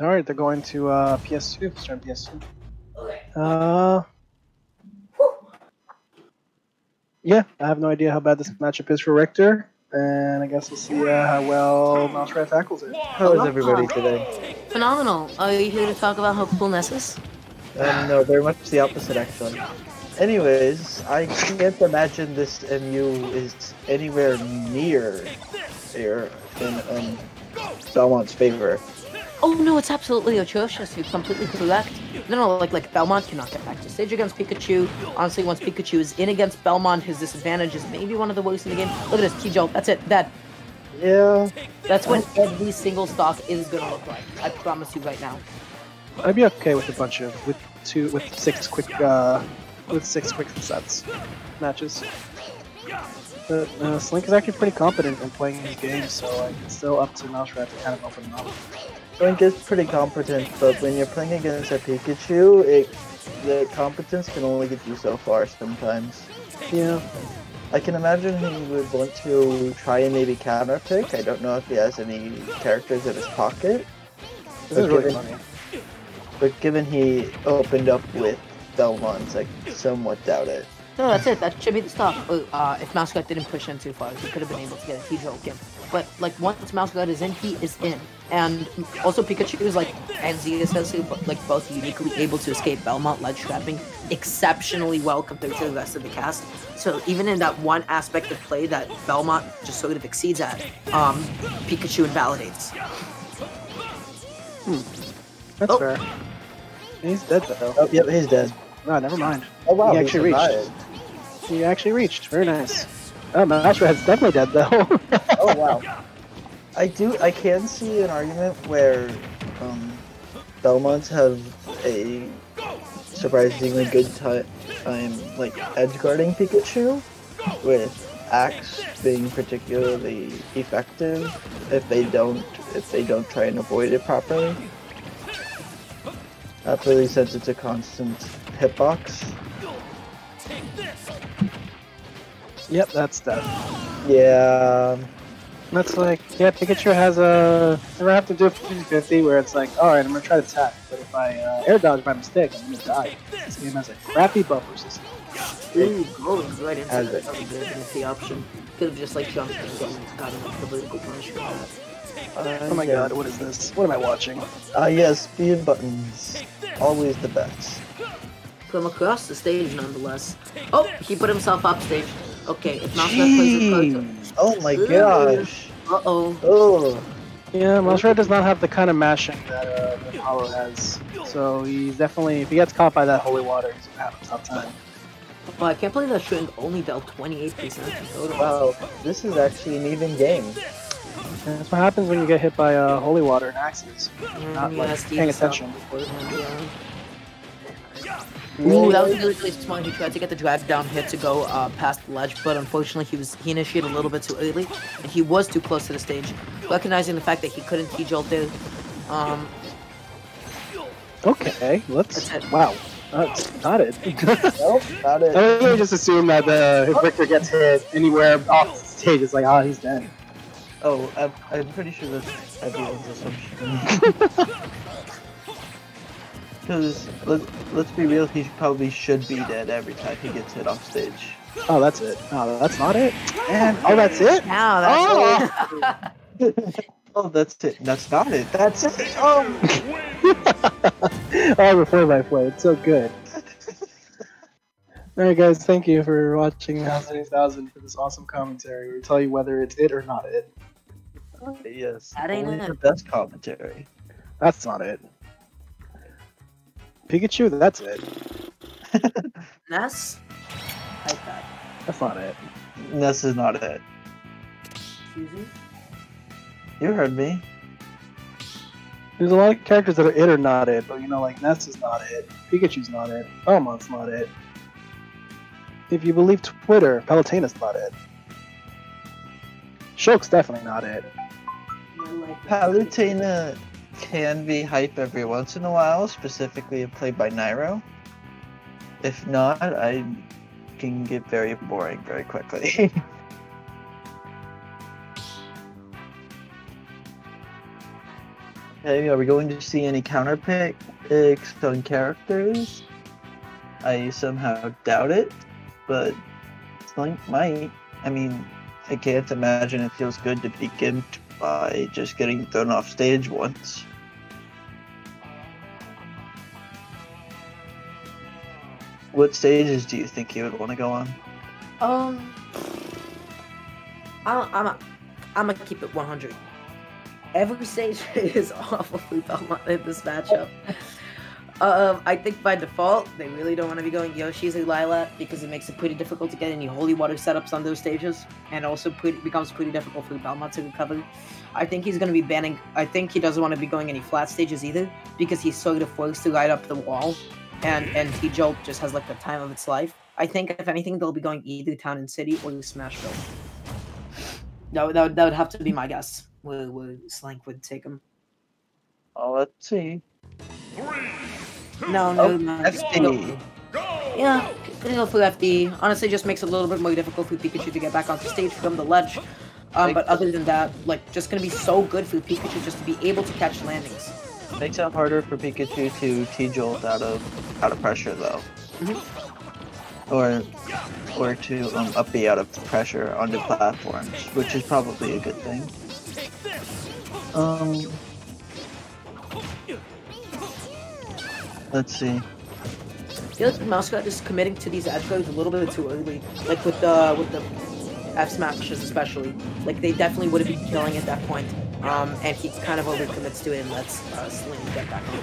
All right, they're going to PS2. Let's try PS2. Okay. Yeah, I have no idea how bad this matchup is for Richter, and I guess we'll see how well MouseRat tackles it. How is everybody today? Phenomenal. Are you here to talk about how cool Ness is? No, very much the opposite, actually. Anyways, I can't imagine this MU is anywhere near here in Belmont's favor. Oh no, it's absolutely atrocious. You're completely correct. No, like Belmont cannot get back to stage against Pikachu. Honestly, once Pikachu is in against Belmont, his disadvantage is maybe one of the worst in the game. Look at this, T-Jolt. That's it. That. Yeah. That's what every single stock is gonna look like. I promise you right now. I'd be okay with a bunch of with six quick sets matches. But SL!NK is actually pretty competent in playing these games, so like, it's still up to MouseRat to kind of open them up. SL!NK is pretty competent, but when you're playing against a Pikachu, the competence can only get you so far sometimes. Yeah. I can imagine he would want to try and maybe counter pick. I don't know if he has any characters in his pocket. This is really funny. But given he opened up with Belmont's, I somewhat doubt it. No, that's it. That should be the stop. If MouseRat didn't push in too far, he could have been able to get a T-Jolt in. But, like, once MouseRat is in, he is in. And also Pikachu is, like, and Z essentially, like, both uniquely able to escape Belmont ledge trapping exceptionally well compared to the rest of the cast. So even in that one aspect of play that Belmont just sort of exceeds at, Pikachu invalidates. That's fair. He's dead, though. Oh, yep, he's dead. No, never mind. Oh, wow, he actually reached. He actually reached. Very nice. Oh, MouseRat's definitely dead, though. Oh, wow. I can see an argument where Belmonts have a surprisingly good time, like, edgeguarding Pikachu, with Axe being particularly effective if they don't try and avoid it properly. Absolutely, since it's a constant hitbox. Yep, that's that. Yeah. That's like, yeah, Pikachu has a... I have to do a 50-50 where it's like, alright, I'm gonna try to tap, but if I air dodge by mistake, I'm gonna die. This game has a crappy buffer system. Ooh, going right into that. That was the option. Could've just, like, jumped and gotten a political punishment. Oh my god, what is this? What am I watching? Yes, speed buttons. Always the best. Come across the stage, nonetheless. Oh, he put himself up stage. Okay, if MouseRat plays a card. Oh my gosh. Uh-oh. Oh. Yeah, MouseRat does not have the kind of mashing that Apollo has. So he's definitely, if he gets caught by that holy water, he's gonna have a tough time. Well, I can't believe that SL!NK only dealt 28% total. Wow, this is actually an even game. And that's what happens when you get hit by holy water and axes. Not like paying attention. Ooh, that was really smart. He tried to get the drag down hit to go past the ledge, but unfortunately he initiated a little bit too early, and he was too close to the stage. Recognizing the fact that he couldn't T-Jolt there. Okay, let's. Wow. Not it. Nope, not it. I really just assume that if Richter gets hit anywhere off the stage, it's like, oh, he's dead. Oh, I'm pretty sure that's everyone's assumption. Because, let's be real, he probably should be dead every time he gets hit off stage. Oh, that's it. Oh, that's not it? Man, oh, that's it? No, that's it. Oh, that's it. That's not it. That's it. Oh, I prefer my play. It's so good. Alright guys, thank you for watching House of 3000 for this awesome commentary. We'll tell you whether it's it or not it. Yes, that ain't only the best commentary. That's not it. Pikachu, that's it. Ness? I like that. That's not it. Ness is not it. Excuse me? You heard me. There's a lot of characters that are it or not it, but you know, like, Ness is not it. Pikachu's not it. Belmont's not it. If you believe Twitter, Palutena's not it. Shulk's definitely not it. Palutena can be hype every once in a while, specifically played by Nairo. If not, I can get very boring very quickly. Okay, are we going to see any counter picks on characters? I somehow doubt it, but SL!NK might. I mean, I can't imagine it feels good to be gimped by just getting thrown off stage once. What stages do you think you would want to go on? I'm gonna keep it 100. Every stage is awfully Belmont in this matchup. I think by default, they really don't want to be going Yoshi's and Lylat because it makes it pretty difficult to get any holy water setups on those stages, and also becomes pretty difficult for Belmont to recover. I think he's going to be banning. I think he doesn't want to be going any flat stages either because he's sort of forced to light up the wall, and T-Jolt just has like the time of its life. I think if anything, they'll be going either Town and City or Smashville. That would have to be my guess. Where SL!NK would take him. Oh, let's see. 3, 2, no. FD. Yeah, gonna go for FD. Honestly, just makes it a little bit more difficult for Pikachu to get back onto stage from the ledge. But other than that, like, just gonna be so good for Pikachu just to be able to catch landings. Makes it harder for Pikachu to T-Jolt out of pressure though. Or to up be out of pressure onto platforms, which is probably a good thing. Let's see. I feel like MouseRat is committing to these edge guards a little bit too early, like with the F smashes especially. Like they definitely would have been killing at that point, and he kind of overcommits to it and lets SL!NK get back on.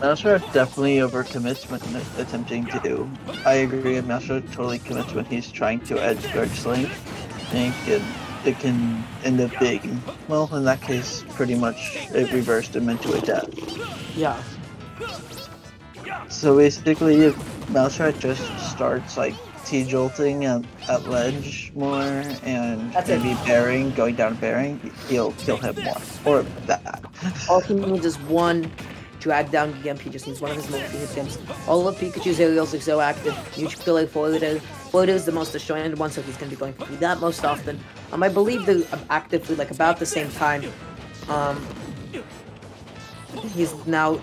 MouseRat definitely overcommits when attempting to do. I agree, MouseRat totally commits when he's trying to edge guard SL!NK. It can end up being, well, in that case, pretty much it reversed him into a death. Yeah. So basically, if MouseRat just starts like T-Jolting at ledge more and maybe going down bearing, he'll hit more. Or that. All he needs is one drag down gimp. He just needs one of his multi-hit gimps. All of Pikachu's aerials are so active. Huge pillar forwarder. Forwarder is the most destroyed one, so he's going to be going for that most often. I believe they're actively like about the same time. He's now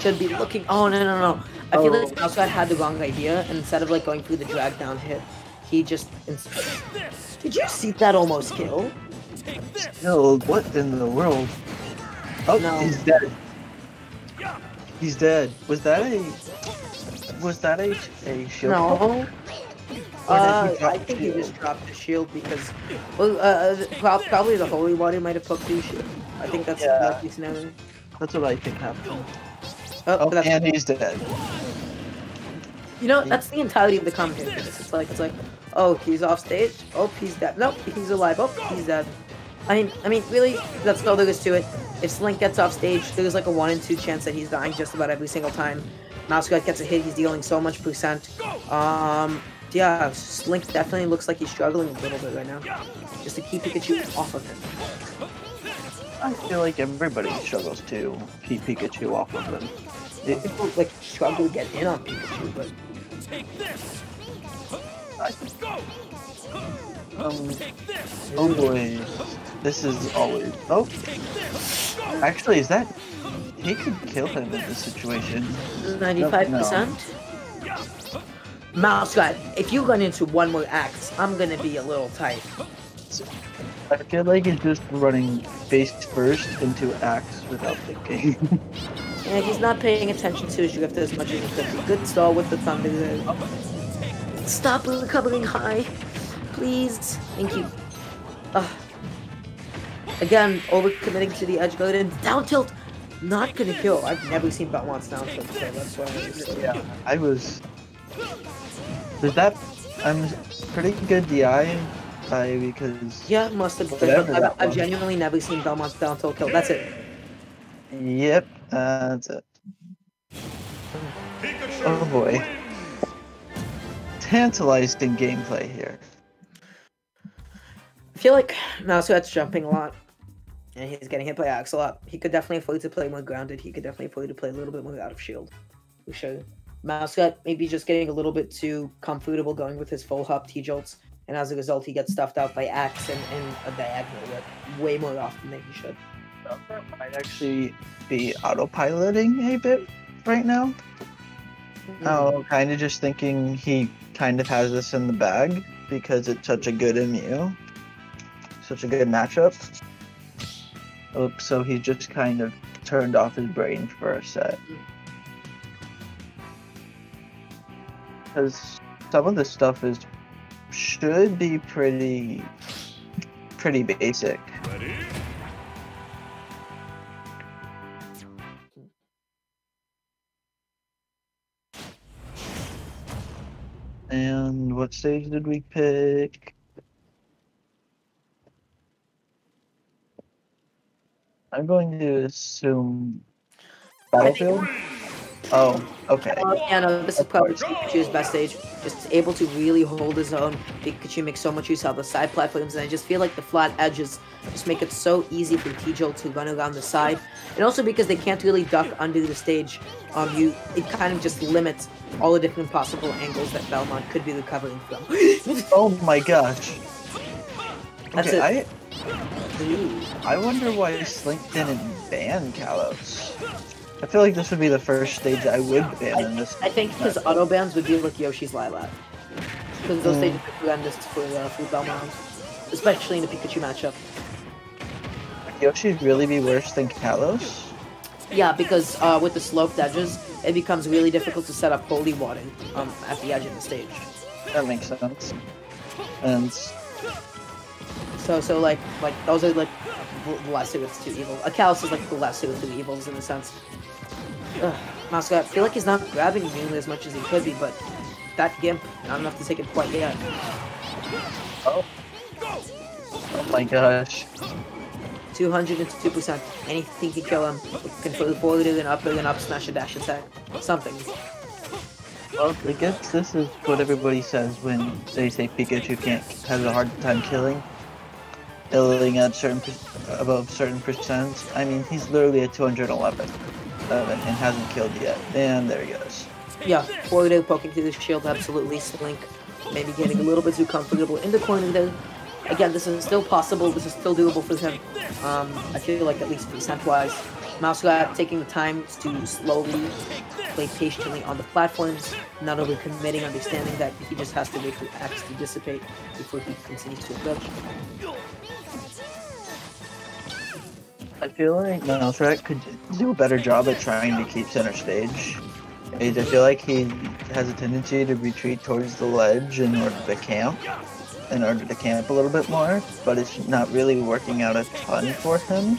should be looking. Oh no! I feel like MouseRat had the wrong idea, and instead of like going through the drag down hit, he just. Did you see that almost kill? Killed? What in the world? Oh no. He's dead. He's dead. Was that a shield? No. I think he just dropped the shield because, well, probably the holy water might have popped the shield. I think that's the scenario. That's what I think happened. Oh, and he's dead. You know, that's the entirety of the commentary. It's like, oh, he's off stage. Oh, he's dead. Nope, he's alive. Oh, he's dead. I mean, really, that's all there is to it. If SL!NK gets off stage, there's like a 1 in 2 chance that he's dying just about every single time. MouseRat gets a hit. He's dealing so much percent. Yeah, SL!NK definitely looks like he's struggling a little bit right now, just to keep Pikachu off of him. I feel like everybody struggles to keep Pikachu off of them. People like struggle to get in on Pikachu, but oh boy, this is always. Oh, actually, is that he could kill him in this situation? 95%. MouseRat, if you run into one more axe, I'm gonna be a little tight. I feel like he's just running face first into axe without thinking. Yeah, he's not paying attention to his drift as much as he could be. Good stall with the thunder there. Stop recovering high, please. Thank you. Again, overcommitting to the edge guard and down tilt. Not gonna kill. I've never seen Belmont's down tilt, so that's why I was. Yeah, I was. Did that? I'm pretty good DI. Because yeah, must have been. I've genuinely never seen Belmont's down tilt kill. That's it. Yep, that's it. Oh boy, tantalized in gameplay here. I feel like MouseRat's jumping a lot, and he's getting hit by axe a lot. He could definitely afford to play more grounded. He could definitely afford to play a little bit more out of shield. For sure. MouseRat maybe just getting a little bit too comfortable going with his full hop T-Jolts, and as a result, he gets stuffed out by axe and a diagonal whip way more often than he should. Belmont might actually be autopiloting a bit right now. Kind of just thinking he kind of has this in the bag because it's such a good MU. Such a good matchup. Oops, so he just kind of turned off his brain for a set. Because some of this stuff is should be pretty basic. Ready? And what stage did we pick? I'm going to assume Battlefield. Oh, okay. Yeah, no, this is probably Pikachu's best stage. Just able to really hold his own. Pikachu makes so much use out of the side platforms, and I just feel like the flat edges just make it so easy for T-Jolt to run around the side. And also because they can't really duck under the stage, it kind of just limits all the different possible angles that Belmont could be recovering from. Oh my gosh. That's okay, it. Dude, I wonder why SL!NK didn't ban Kalos. I feel like this would be the first stage I would ban in this. I think his auto bans would be like Yoshi's Lylat. Because those stages are horrendous for Belmont. Especially in the Pikachu matchup. Would Yoshi really be worse than Kalos? Yeah, because with the sloped edges, it becomes really difficult to set up Holy Water at the edge of the stage. That makes sense. And So, like, those are, like, the lesser of two evils. Kalos is, like, the lesser of two evils, in a sense. MouseRat, I feel like he's not grabbing nearly as much as he could be, but that Gimp, not enough to take it quite yet. Oh my gosh. 202%. Anything can kill him. Can forward it and up, smash a dash attack. Something. Well, I guess this is what everybody says when they say Pikachu has a hard time killing. Illing at above certain percents. I mean, he's literally at 211 and hasn't killed yet. And there he goes. Yeah, forward poking through the shield, absolutely. SL!NK maybe getting a little bit too comfortable in the corner there. Again, this is still possible. This is still doable for him. I feel like at least percent-wise. MouseRat taking the time to slowly play patiently on the platforms, not only committing, understanding that he just has to wait for X to dissipate before he continues to approach. I feel like MouseRat could do a better job at trying to keep center stage. I feel like he has a tendency to retreat towards the ledge in order to camp a little bit more, but it's not really working out a ton for him.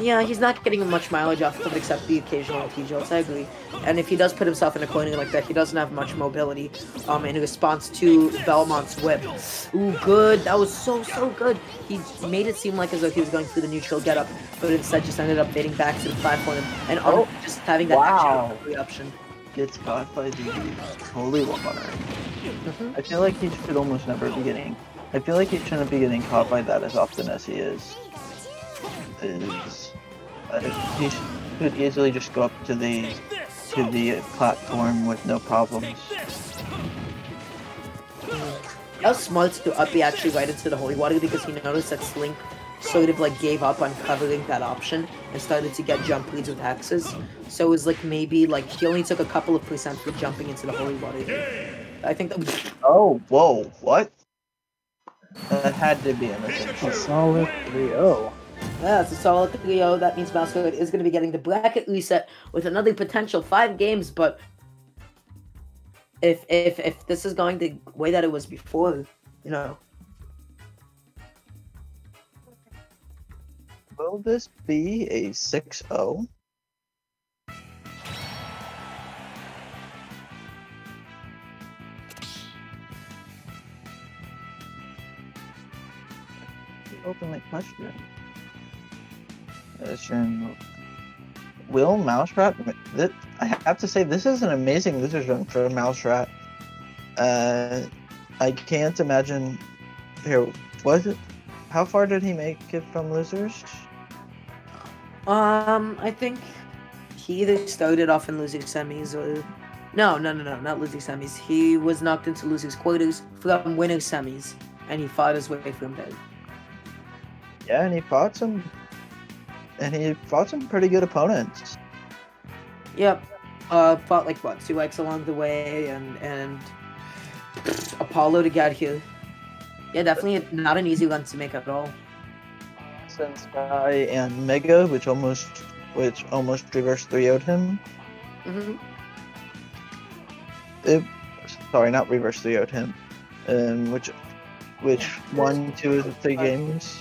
Yeah, he's not getting much mileage off of it except the occasional T-Jolts, I agree. And if he does put himself in a corner like that, he doesn't have much mobility in response to Belmont's whip. Ooh, good. That was so good. He made it seem like as though he was going through the neutral getup, but instead just ended up fading back to the platform and just having that action option. Gets caught by the holy water. I feel like he should almost never be getting... I feel like he shouldn't be getting caught by that as often as he is. He could easily just go up to the platform with no problems. That was smart to up be actually right into the holy water because he noticed that SL!NK sort of like gave up on covering that option and started to get jump leads with hexes. So it was like maybe like he only took a couple of percent for jumping into the holy water. I think that. Oh, whoa, what? That had to be a solid 3-0. Yeah, it's a solid 3-0. That means MouseRat is going to be getting the bracket reset with another potential 5 games, but if this is going the way that it was before, you know. Will this be a 6-0? Ultimate question. Will MouseRat... I have to say, this is an amazing loser run for MouseRat. I can't imagine... Here, was it... How far did he make it from losers? I think he either started off in losing semis or... No, not losing semis. He was knocked into losers quarters from winner semis, and he fought his way from there. Yeah, and he fought some and he fought some pretty good opponents. Yep. Fought like what, 2x along the way, and Apollo to get here. Yeah, definitely not an easy one to make up at all. Sensei and Mega, which almost reverse 3-0'd him. Mhm. Sorry, not reverse 3-0'd him. Which won 2 of the 3 games.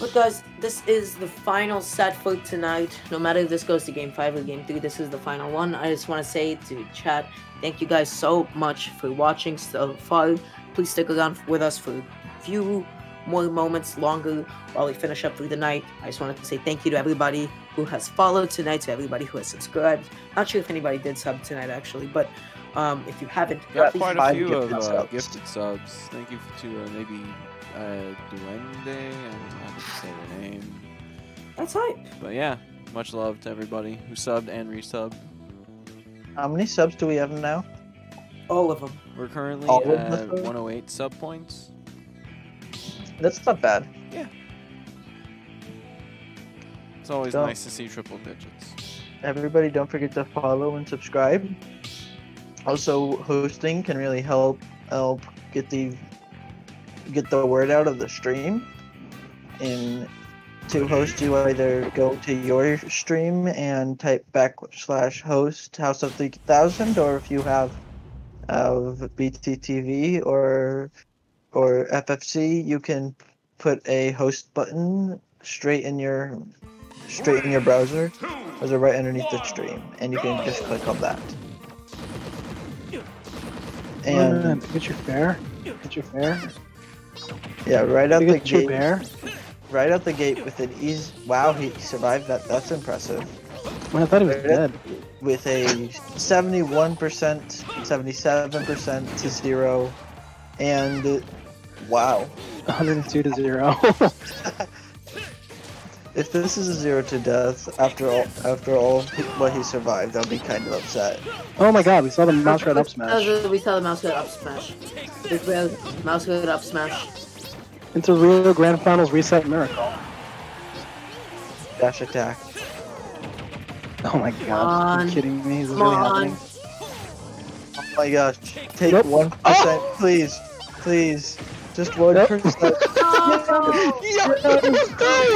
But guys, this is the final set for tonight. No matter if this goes to Game 5 or Game 3, this is the final one. I just want to say to chat, thank you guys so much for watching so far. Please stick around with us for a few more moments longer while we finish up through the night. I just wanted to say thank you to everybody who has followed tonight, to everybody who has subscribed. Not sure if anybody did sub tonight, actually, but if you haven't, please quite a few of gifted subs. Thank you to maybe... Duende, I didn't say the name. That's hype. But yeah, much love to everybody who subbed and resubbed. How many subs do we have now? All of them. We're currently at 108 sub points. That's not bad. Yeah. It's always nice to see triple digits. Everybody, don't forget to follow and subscribe. Also, hosting can really help get the word out of the stream, and to host you either go to your stream and type /host House of 3000, or if you have BTTV or FFC, you can put a host button straight in your browser, or right underneath the stream, and you can just click on that. And get your fare. Yeah, right out the gate with an ease. Wow, he survived that. That's impressive. Well, I thought he was dead. With a 71%, 77% to 0, and wow, 102 to 0. If this is a 0 to death, after all what he survived, I'll be kind of upset. Oh my god, we saw the MouseRat up smash. We saw the MouseRat up smash. MouseRat up smash. It's a real grand finals reset miracle. Dash attack. Oh my god, are you kidding me? Is this really happening? Oh my gosh, take 1%, please. Just 1%. Oh, yes.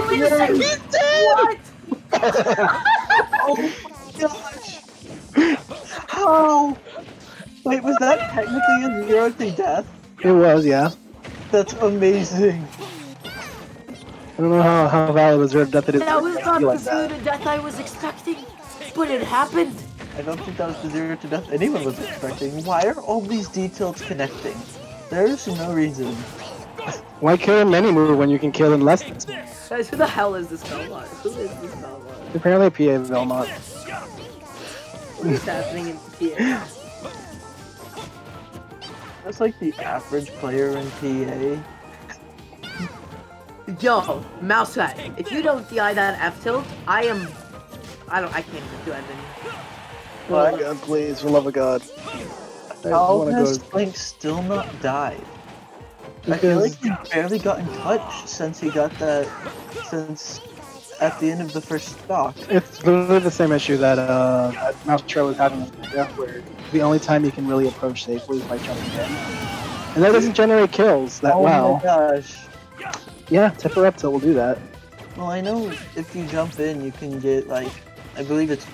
He's dead! Oh my gosh! How? Wait, was that technically a 0 to death? It was, yeah. That's amazing. I don't know how valid was 0 to death it is. That was not the 0 to death I was expecting, but it happened. I don't think that was the 0 to death anyone was expecting. Why are all these details connecting? There's no reason. Why kill him anymore when you can kill him less? Guys, who the hell is this Belmont? Who is this Belmont? Apparently a PA Belmont. What is happening in PA? That's like the average player in PA. Yo, MouseRat, if you don't DI that F tilt, I can't even do anything. Oh my god, please, for love of god. How has Link still not died? I feel like he barely got in touch since he got that. Since at the end of the first stock. It's literally the same issue that MouseRat was having with the death, where the only time you can really approach safely is by jumping in. And that doesn't generate kills that well. Oh my gosh. Yeah, Tipper up till will do that. Well, I know if you jump in, you can get, like, I believe it's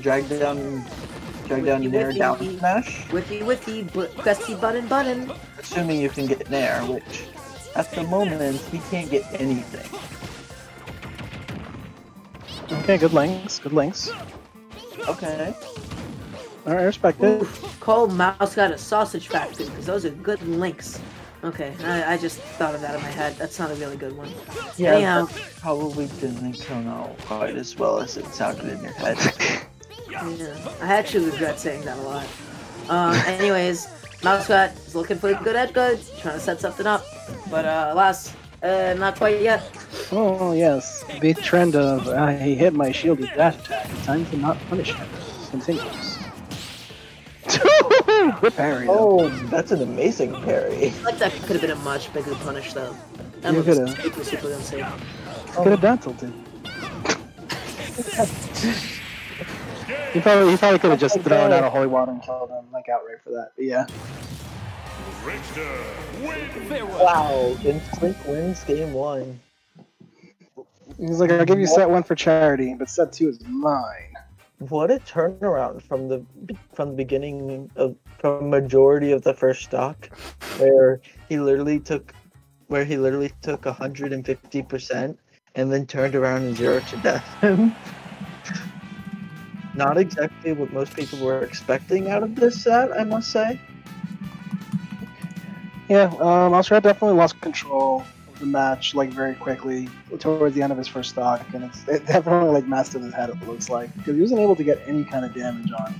drag down and nair down smash. Whiffy, crusty button. Assuming you can get nair, which at the moment he can't get anything. Okay, good links. Okay. Alright, I respect it. Call MouseRat a sausage factory, because those are good links. Okay, I just thought of that in my head. That's not a really good one. Yeah, anyhow, probably didn't come out quite as well as it sounded in your head. Yeah, I actually regret saying that a lot. Anyways, MouseRat is looking for a good edge guard, trying to set something up, but alas, not quite yet. Oh yes, the trend of he hit my shield with dash attack. Time to not punish him. Continues. Good parry. Oh, that's an amazing parry. I feel like that could have been a much bigger punish though. That was super unsafe. Could have done something. He probably could have just thrown out a holy water and killed him, like, outright for that, but yeah. Richter wins. Wow, Flink wins game one. He's like, I'll give you set one for charity, but set two is mine. What a turnaround from the beginning of majority of the first stock, where he literally took 150% and then turned around and zeroed to death. Not exactly what most people were expecting out of this set, I must say. Yeah, MouseRat definitely lost control of the match, like, very quickly towards the end of his first stock, and it definitely, like, messed with his head, it looks like, because he wasn't able to get any kind of damage on.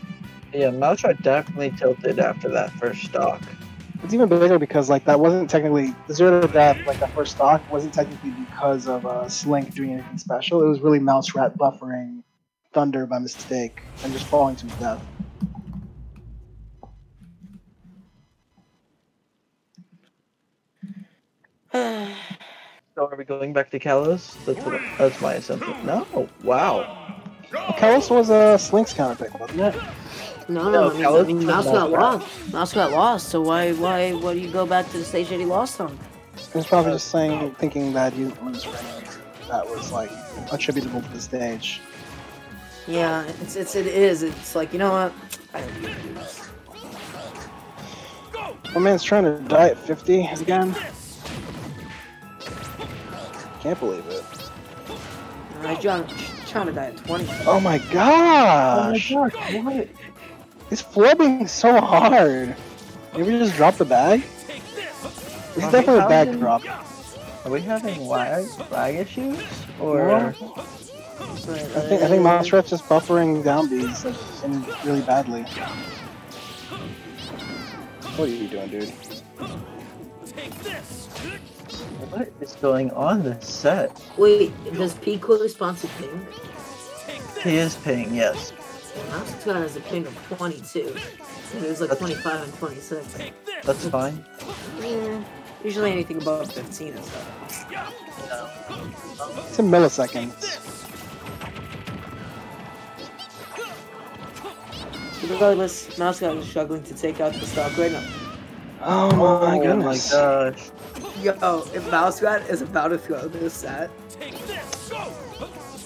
Yeah, MouseRat definitely tilted after that first stock. It's even bigger because, like, that wasn't technically, the zero to death, like, that first stock wasn't technically because of SL!NK doing anything special. It was really MouseRat buffering Thunder by mistake and just falling to his death. So are we going back to Kalos? That's my assumption. No, wow. Kalos was a SL!NK's counter pick, wasn't it? No, Kalos, MouseRat lost. MouseRat lost. So why do you go back to the stage that he lost on? He was probably just saying, thinking that he was ready. That was, like, attributable to the stage. Yeah, it is. It's like, you know what? I don't need to do this. My man's trying to die at 50 again. Can't believe it. Alright, John, trying to die at 20. Oh my gosh! Oh my gosh, what? He's flubbing so hard! Maybe just drop the bag? It's definitely a bag drop. Are we having lag issues? Or... No. I think MouseRat's just buffering down bees really badly. What are you doing, dude? Take this. What is going on this set? Wait, does Pico respond to ping? He is ping, yes. MouseRat has a ping of 22. It was like 25 and 26. That's fine. Yeah. Usually anything above 15 is better. No. It's in milliseconds. Regardless, MouseRat is struggling to take out the stock right now. Oh my goodness. Oh my gosh. Yo, if MouseRat is about to throw this set. Take this, go!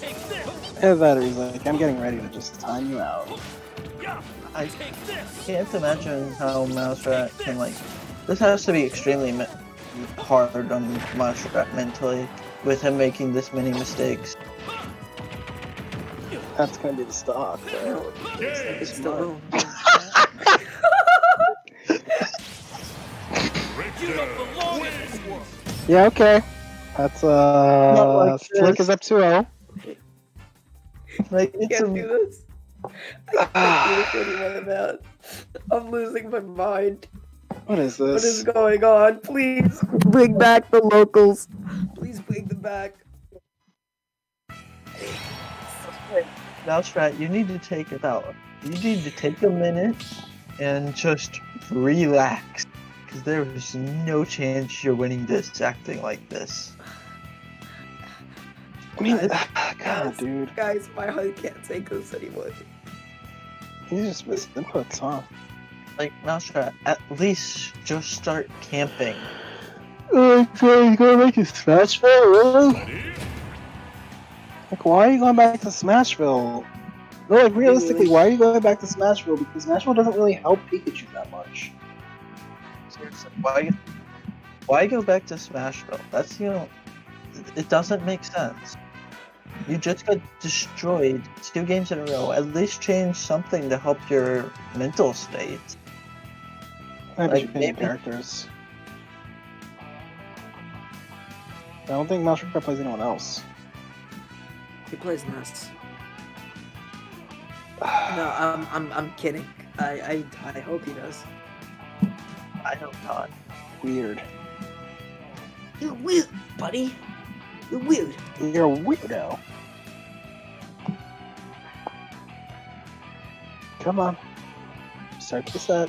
Take this! And that is like, I'm getting ready to just time you out. I can't imagine how MouseRat can, like... This has to be extremely hard on MouseRat mentally, with him making this many mistakes. That's gonna be the stock, bro. It's still yeah, okay. That's like SL!NK is up 2-0. Like, it's can't do this. I can't do this anymore about. I'm losing my mind. What is this? What is going on? Please bring back the locals. Please bring them back. MouseRat, you need to take it out. You need to take a minute and just relax. Because there is no chance you're winning this acting like this. I mean, God, dude. Guys, my heart can't take this anymore. He just missed inputs, huh? Like, MouseRat, at least just start camping. Oh, he's gonna make you Smashville, really? Like, why are you going back to Smashville? No, like, realistically, why are you going back to Smashville? Because Smashville doesn't really help Pikachu that much. Seriously, why go back to Smashville? That's, you know, it doesn't make sense. You just got destroyed 2 games in a row. At least change something to help your mental state. How did you pay your characters? I don't think MouseRat plays anyone else. He plays Ness. No, I'm kidding. I hope he does. I hope not. Weird. You're weird, buddy. You're weird. You're a weirdo. Come on. Start this up.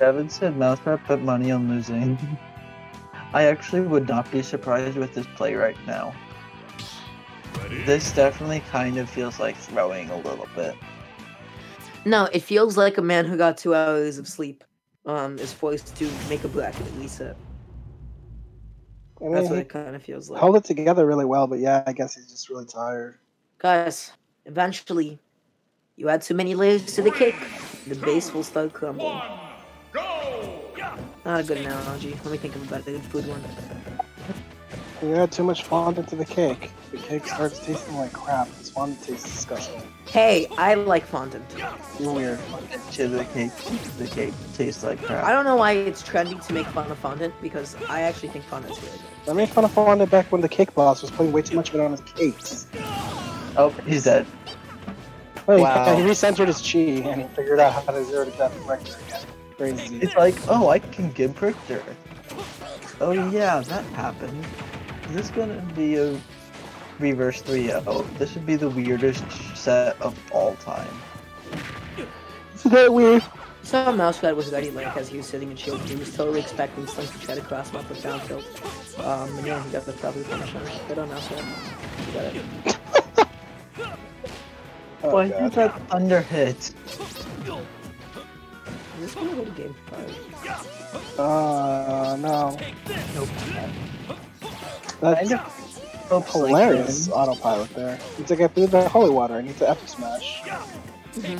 Devin said MouseRat put money on losing. I actually would not be surprised with this play right now. This definitely kind of feels like throwing a little bit. No, it feels like a man who got 2 hours of sleep is forced to make a bracket reset. That's what it kind of feels like. Hold it together really well, but yeah, I guess he's just really tired. Guys, eventually, you add too many layers to the cake, the base will start crumbling. Not a good analogy. Let me think about the good food one. You add too much fondant to the cake. The cake starts tasting like crap. This fondant tastes disgusting. Hey, I like fondant. You're weird. The cake tastes like crap. I don't know why it's trendy to make fun of fondant, because I actually think fondant's really good. I made fun of fondant back when the cake boss was putting way too much of it on his cakes. Oh, he's dead. Well, wow. He recentered his chi and he figured out how to zero to death Richter again. Crazy. It's like, oh, I can give Richter. Oh yeah, that happened. Is this gonna be a reverse 3-0? This would be the weirdest set of all time. Isn't that weird? I saw MouseRat was ready like as he was sitting in shield. He was totally expecting Slink to try to cross him up with downfield. And yeah, he got the probably punish on it. Good on MouseRat. You got it. Oh, why did that under hit? Is this gonna go to game 5? No. Nope. That's hilarious autopilot there. It's like I blew the holy water, I need to epic smash. Mm-hmm.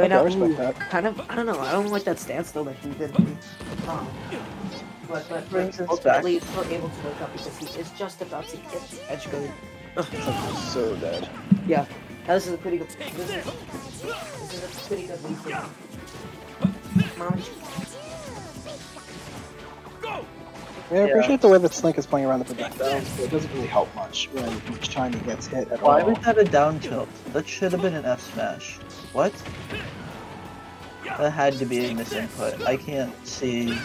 Okay, I respect that. Kind of, I don't know, I don't like that stance though that he did. But for instance, Bradley is still able to wake up because he is just about to get edgeguarded. He's so dead. Yeah. Now, this is a pretty good. This is a pretty good lead for me. Yeah, I appreciate the way that Slink is playing around the projectile. It doesn't really help much when each time he gets hit at all. Why was that a down tilt? That should have been an F smash. What? That had to be a misinput. I can't see.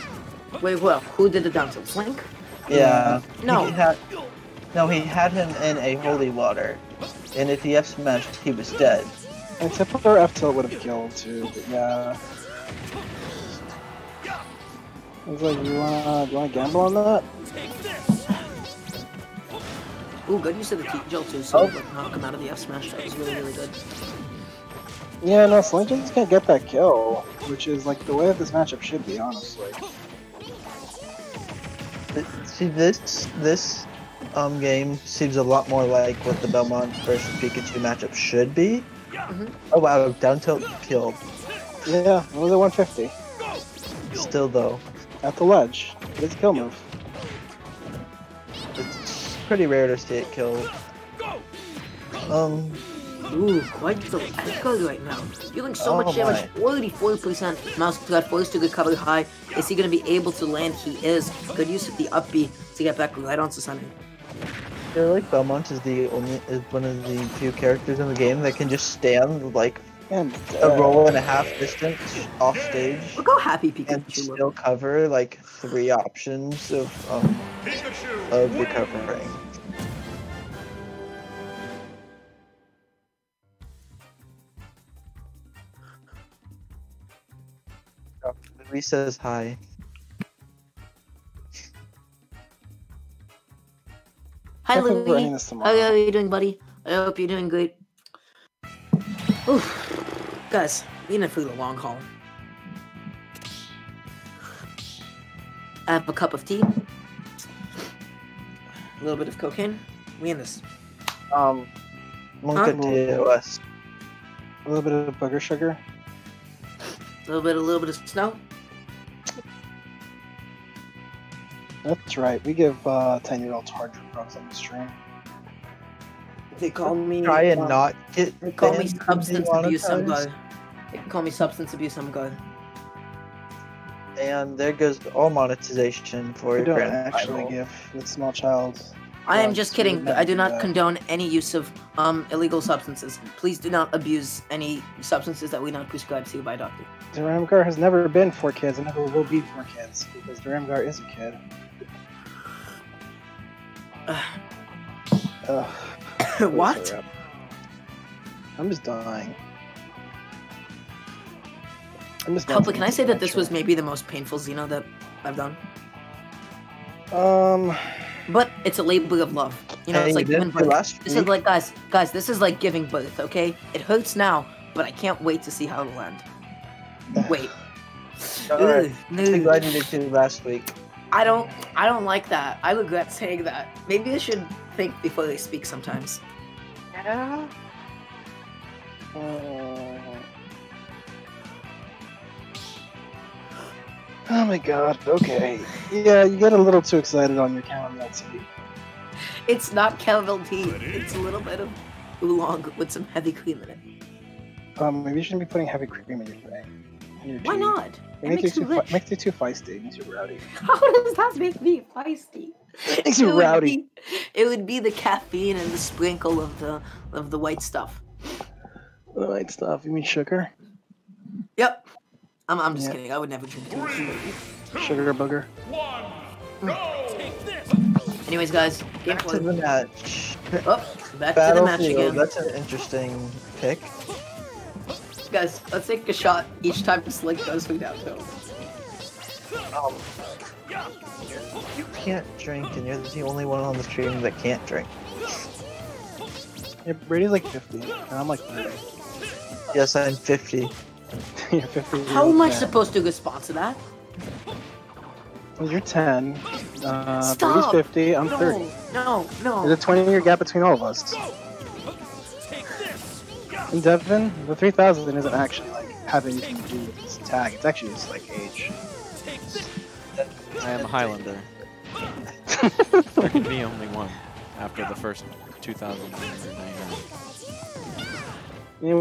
Wait, well, who did the down tilt? Slink? Yeah. No. He had him in a holy water, and if he F smashed, he was dead. And typical F tilt would have killed too, but yeah. I was like, you wanna gamble on that? Ooh, good use of the T-Jolt too, so knock him out of the F-Smash. That was really, really good. Yeah, no, Slink just can't get that kill, which is like the way that this matchup should be, honestly. See, this game seems a lot more like what the Belmont versus Pikachu matchup should be. Mm-hmm. Oh wow, down tilt killed. Yeah, it was at 150. Still though. At the ledge. It's a kill move. It's pretty rare to see it killed. Ooh, quite the echo right now. Dealing so much damage. 44%. MouseRat forced to recover high. Is he going to be able to land? He is. Good use of the up B to get back right onto something. I feel like Belmont is one of the few characters in the game that can just stand like a roll and a half distance off stage. Look how happy Pikachu and still cover like 3 options of recovering. Louis says hi. Hi Louis. How are you doing, buddy? I hope you're doing great. Oof. Guys, we're in it for the long haul. I have a cup of tea, a little bit of cocaine. We in this. Monk to us. A little bit of booger sugar. A little bit of snow. That's right. We give 10-year-olds hard drugs on the stream. They call me. Try and not get. They call me substance abuse. Some guy. They call me substance abuse. Some guy. And there goes all monetization for your grand actually idol. Give the small child. I am just kidding. I do not condone any use of illegal substances. Please do not abuse any substances that we not prescribe to you by a doctor. Duramgar has never been for kids and never will be for kids because Duramgar is a kid. What? I'm just dying. Help, can I say that this was maybe the most painful Xeno that I've done? But it's a labor of love. You know, it's like giving birth. This is like, guys, this is like giving birth, okay? It hurts now, but I can't wait to see how it'll end. Wait. Right. I'm glad you did too last week. I don't like that. I regret saying that. Maybe I should think before they speak sometimes. Yeah. Oh my god, okay. Yeah, you got a little too excited on your caramel tea. It's not caramel tea, it's a little bit of oolong with some heavy cream in it. Maybe you shouldn't be putting heavy cream in your thing. Why not? It makes you too feisty, it makes you rowdy. How does that make me feisty? It makes you rowdy. It would be the caffeine and the sprinkle of the white stuff. The white stuff? You mean sugar? Yep. I'm just kidding. I would never drink too much sugar. Booger. Anyways, guys, back to the match. Oh, back to the match again. That's an interesting pick. Guys, let's take a shot each time SL!NK does food out though. You can't drink, and you're the only one on the stream that can't drink. Yeah, Brady's like 50, and I'm like 30. Yes, I'm 50. How am I supposed to respond to that? Well, you're 10. Stop. Brady's 50. I'm 30. No. There's a 20-year gap between all of us. And Devin, the 3000 isn't actually like having to do with this tag. It's actually just like age. I am a Highlander. There can be only one after the first 2,999.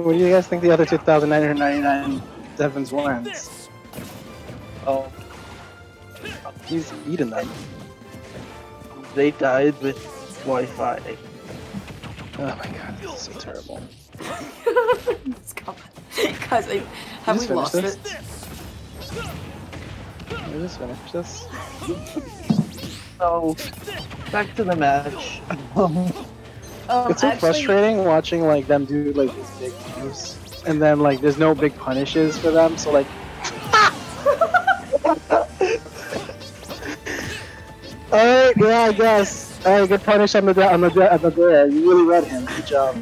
What do you guys think the other 2,999 Devins wants? Oh. He's eaten them. They died with Wi-Fi. Oh my god, this is so terrible. Guys, have we lost it? Can we just finish this? So, back to the match. It's so frustrating watching like them do like these big moves, and then like there's no big punishes for them. So like, alright, yeah, I guess. Alright, good punish on the bear. You really read him. Good job.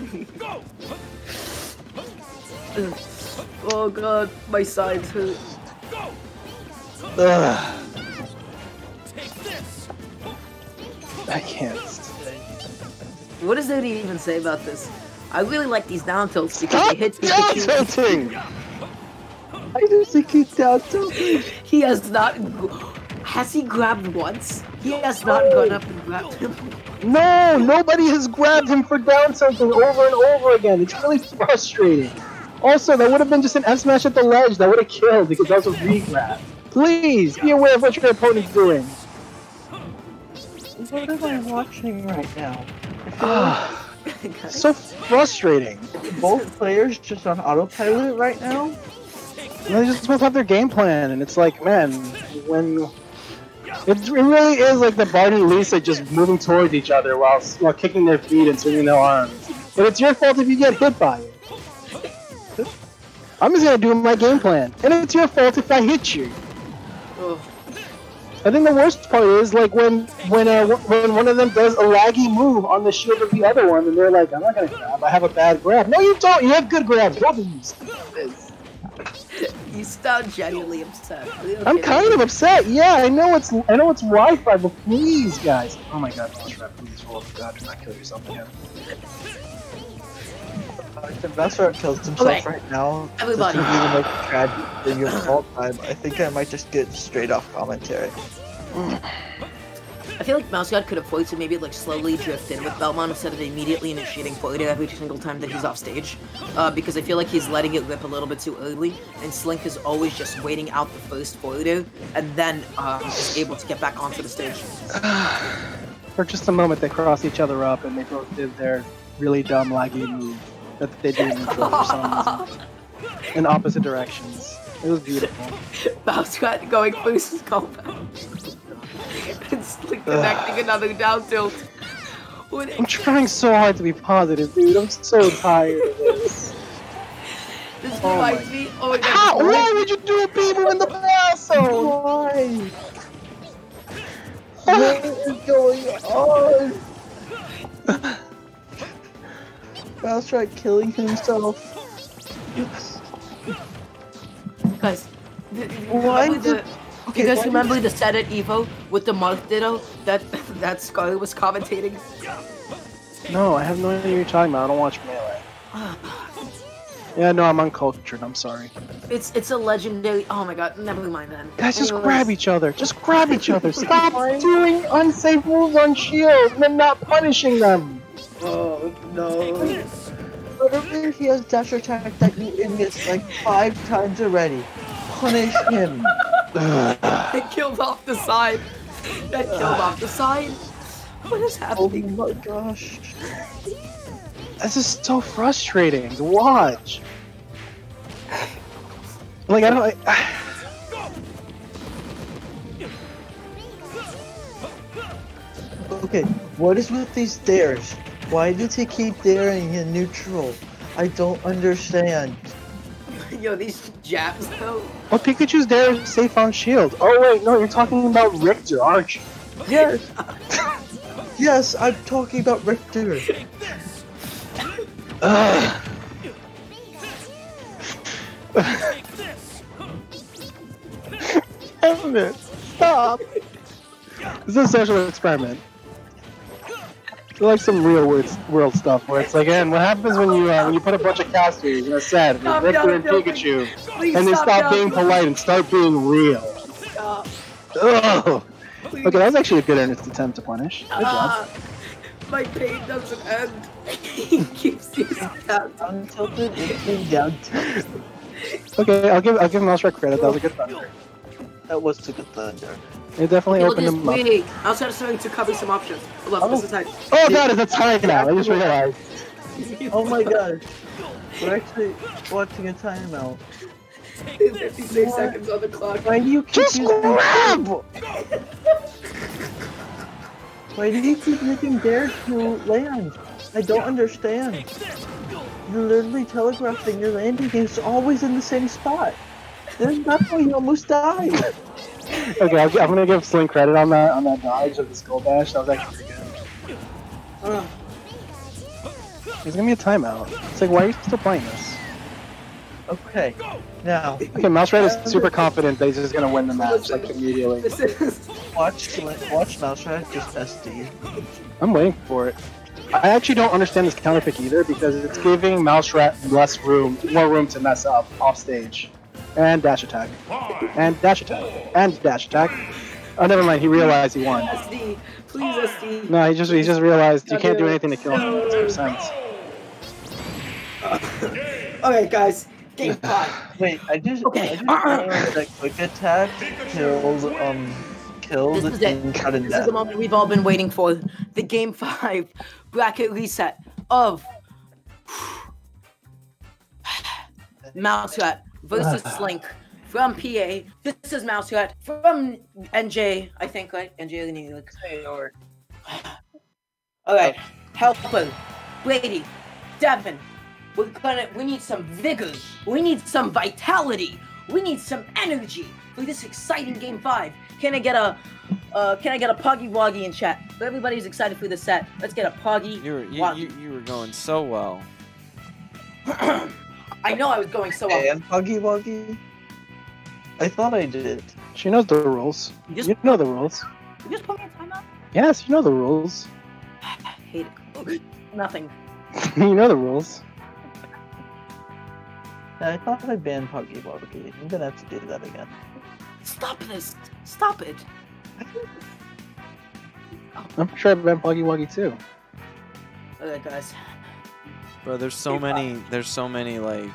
Oh god, my sides hurt. I can't. What does it even say about this? I really like these down tilts because they hit Pikachu. Down tilting! I just think he's down tilting. He has not... Has he grabbed once? He has not gone up and grabbed him. No! Nobody has grabbed him for down tilting over and over again. It's really frustrating. Also, that would have been just an F-smash at the ledge. That would have killed because that was a re-grab. Please, be aware of what your opponent's doing. What am I watching right now? So frustrating. Both players just on autopilot right now. And they just both have their game plan, and it's like, man, when it really is like the Bart and Lisa just moving towards each other while kicking their feet and swinging their arms. But it's your fault if you get hit by it. I'm just gonna do my game plan, and it's your fault if I hit you. Ugh. I think the worst part is like when one of them does a laggy move on the shield of the other one, and they're like, "I'm not gonna grab. I have a bad grab." No, you don't. You have good grabs. Both of you. You sound genuinely upset. Okay? I'm kind of upset. Yeah, I know it's Wi-Fi, but please, guys. Oh my God, MouseRat, please roll up. God, do not kill yourself again. If MouseRat kills himself right now, everybody, this would be the most tragic thing of all time. I think I might just get straight off commentary. I feel like MouseRat could have pointed to maybe like slowly drift in with Belmont instead of immediately initiating Poito every single time that he's off stage, because I feel like he's letting it rip a little bit too early, and SL!NK is always just waiting out the first Poito and then is able to get back onto the stage. For just a moment, they cross each other up and they both did their really dumb laggy move that they do in each other in opposite directions. It was beautiful. MouseRat going boost combat. It's like connecting another down tilt. I'm trying so hard to be positive, dude. I'm so tired of this. This reminds me. Oh my god. How? Why would you do a B-move in the blast zone? Why? What is going on? MouseRat killing himself. Guys, you guys remember the set at EVO with the Mark Ditto that Scarlet was commentating? No, I have no idea what you're talking about. I don't watch Melee. Yeah, no, I'm uncultured. I'm sorry. It's a legendary. Oh my god, never mind then. Guys, just grab each other. Just grab each other. Stop doing unsafe moves on shield and then not punishing them. Oh no. Whatever, he has dash attack that you missed like 5 times already. Punish him. It killed off the side. That killed off the side. What is happening? Oh my gosh. This is so frustrating to watch. Like, I don't like... Okay, what is with these dares? Why do they keep daring in neutral? I don't understand. Yo, these jabs though. Well, Pikachu's dare is safe on shield. Oh wait, no, you're talking about Richter, aren't you? Yes. Yes, I'm talking about Richter. Evan, stop! This is a social experiment. It's like some real world stuff where it's like, and what happens when you put a bunch of casters in a set with Richter and Pikachu, and they stop being polite and start being real? Stop. Ugh. Okay, that was actually a good earnest attempt to punish. Good job. My pain doesn't end. He keeps these down. Okay, I'll give MouseRat credit. That was a good thunder. That was a good thunder. It definitely opened him up. I'll try to cover some options. Look, this is nice. Oh god, it's a tie now. I just realized. Oh my god, we're actually watching a timeout. 56 seconds on the clock. Why do you just grab? Why do you keep making dare to land? I don't understand. You're literally telegraphing your landing and it's always in the same spot. There's nothing, you almost died. Okay, I'm gonna give SL!NK credit on that dodge of the skull bash. That was actually pretty good. There's gonna be a timeout. It's like, why are you still playing this? Okay, now. Okay, MouseRat is super confident that he's just gonna win the match, like, immediately. Watch MouseRat just SD. I'm waiting for it. I actually don't understand this counter pick either, because it's giving MouseRat more room to mess up off stage. And dash attack. And dash attack. And dash attack. Oh, never mind, he realized he won. SD. Please SD. No, he just realized you can't do anything to kill him. That makes no sense. Alright, guys. Game 5. Wait, I just realized that quick attack killed this is and cut it down. This is the moment we've all been waiting for. The Game 5 bracket reset of MouseRat versus SL!NK from PA. This is MouseRat from NJ, I think, right? NJ, New York. Alright, HelpR, Brady, Devin. We need some vigor, we need some vitality, we need some energy for this exciting Game 5. Can I get a Poggy Woggy in chat? But everybody's excited for the set. Let's get a Poggy Woggy. You were going so well. I know I was going so well. And Poggy Woggy? I thought I did. She knows the rules. You know the rules. You just put me in timeout? Yes, you know the rules. I hate it. Nothing. You know the rules. I thought I banned Poggy Woggy. I'm gonna have to do that again. Stop this! Stop it! I'm sure I banned Poggy Woggy too. Alright, guys. Bro, there's so many like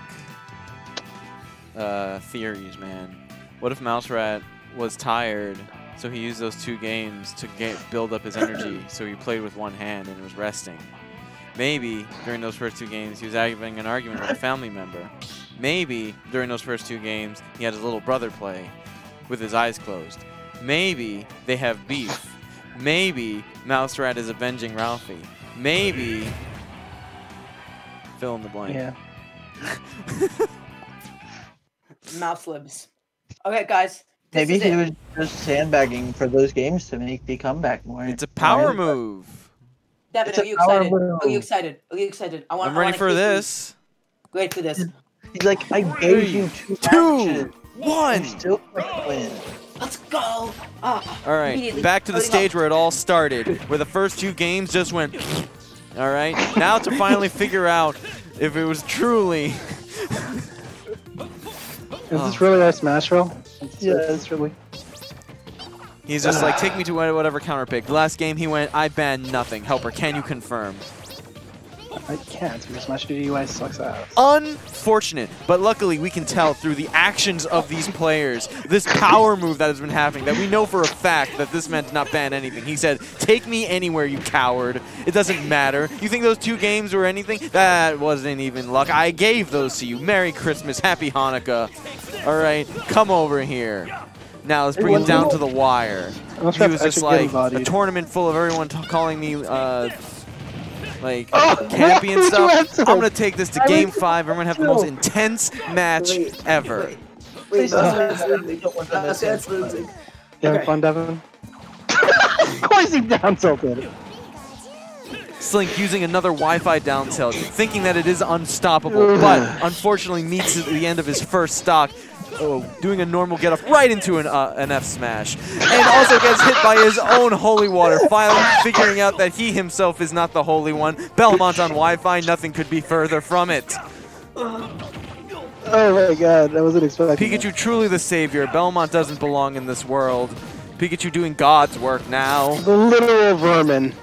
theories, man. What if MouseRat was tired, so he used those 2 games to build up his energy, so he played with one hand and was resting. Maybe during those first 2 games he was having an argument with a family member. Maybe during those first 2 games he had his little brother play with his eyes closed. Maybe they have beef. Maybe MouseRat is avenging Ralphie. Maybe fill in the blank. Yeah. Mouse libs. Okay, guys. Maybe he was just sandbagging for those games to make the comeback more. It's a power move. Devin, are you excited? Are you excited? Are you excited? I want. I'm ready for this. Wait for this. He's like, I gave you two, one. Still win. Let's go. Oh, all right, back to the stage where it all started, where the first two games just went. All right, now to finally figure out if it was truly. Is this really our Smashville? Yeah, it's really. He's just like, take me to whatever counter pick. The last game he went, I banned nothing. HelpR, can you confirm? I can't because Smashville UI sucks ass. Unfortunate, but luckily we can tell through the actions of these players, this power move that has been happening, that we know for a fact that this man did not ban anything. He said, take me anywhere, you coward. It doesn't matter. You think those two games were anything? That wasn't even luck. I gave those to you. Merry Christmas. Happy Hanukkah. All right, come over here. Now let's bring him down to the wire. He was just like a tournament full of everyone calling me like campy and stuff. I'm gonna take this to game 5. I'm gonna have the most intense match ever. Wait, that's losing. You having fun, Devin? Of course he down tilted. SL!NK using another Wi-Fi down tilt, thinking that it is unstoppable, but unfortunately meets the end of his first stock. Oh, doing a normal get-off right into an F-smash. And also gets hit by his own holy water, finally figuring out that he himself is not the holy one. Belmont on Wi-Fi, nothing could be further from it. Oh my god, I wasn't expecting Pikachu that. Truly the savior. Belmont doesn't belong in this world. Pikachu doing God's work now. The literal vermin.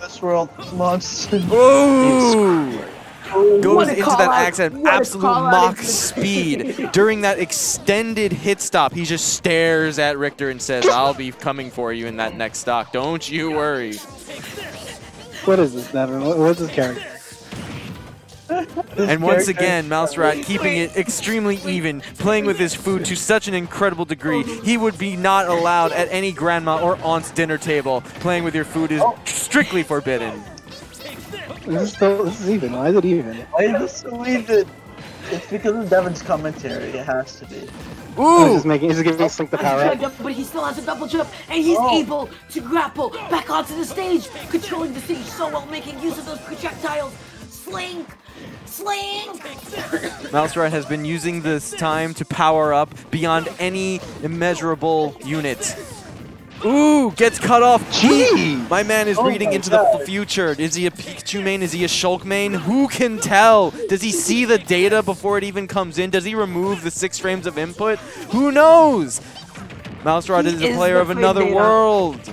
This world monster. Ooh! Goes into that accent, absolute mock speed. During that extended hit stop, he just stares at Richter and says, I'll be coming for you in that next stock. Don't you worry. What is this, Devin? What's his character? And once again, MouseRat keeping it extremely even, playing with his food to such an incredible degree. He would be not allowed at any grandma or aunt's dinner table. Playing with your food is strictly forbidden. This is even. Why is it even? Why is this so even? It's because of Devin's commentary. It has to be. Ooh! He's giving SL!NK the power up. But he still has a double jump, and he's able to grapple back onto the stage, controlling the stage so well, making use of those projectiles. SL!NK! SL!NK! MouseRat has been using this time to power up beyond any immeasurable unit. Ooh, gets cut off. Jeez. My man is reading into the future. Is he a Pikachu main? Is he a Shulk main? Who can tell? Does he see the data before it even comes in? Does he remove the 6 frames of input? Who knows? MouseRat is a player of another world. Is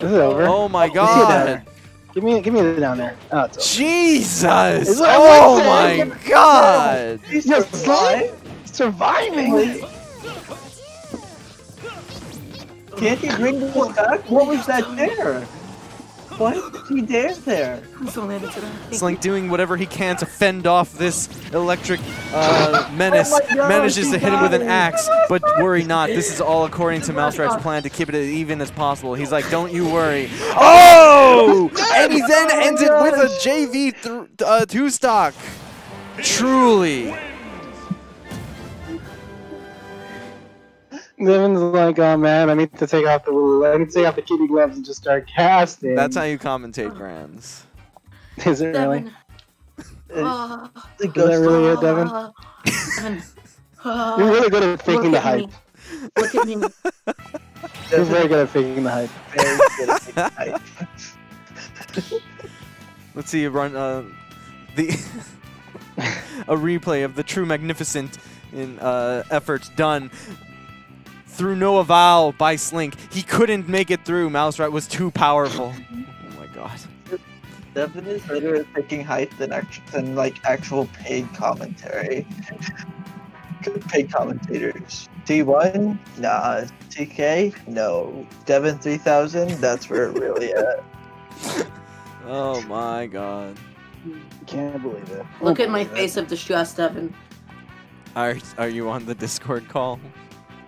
it over? Oh my god. Give me it down there. Oh, it's over. Jesus! Oh my god! He's just surviving! Can't he bring this back? What was that there? What? He dares there. SL!NK doing whatever he can to fend off this electric menace. Manages to hit him with an axe, but worry not. This is all according to MouseRat's plan to keep it as even as possible. He's like, don't you worry. Oh! And he then ends it with a JV 2-stock. Truly. Devin's like, oh man, I need to take off the kitty gloves and just start casting. That's how you commentate, Grams. Is it really? Is that really it, Devin? You're really good at faking the hype. Look at me. You're very good at faking the hype. Very good at faking the hype. Let's see, run a replay of the true magnificent effort done. Through no avowal by SL!NK. He couldn't make it through. MouseRat was too powerful. Oh my god. Devin is better at picking height than like actual paid commentary. Paid commentators. T1? Nah. TK? No. Devin 3000? That's where it really at. Oh my god. Can't believe it. Look at my face of distress, Devin. Are you on the Discord call?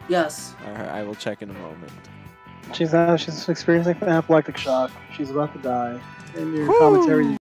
Yes. Alright, I will check in a moment. She's experiencing an anaphylactic shock. She's about to die. And your commentary.